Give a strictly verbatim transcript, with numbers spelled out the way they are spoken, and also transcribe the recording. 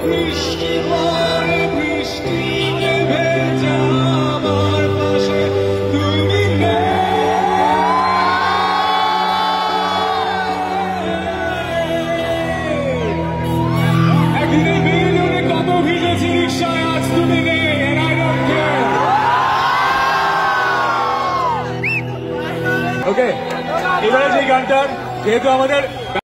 Okay, এবারে যে গানটার যেহেতু আমাদের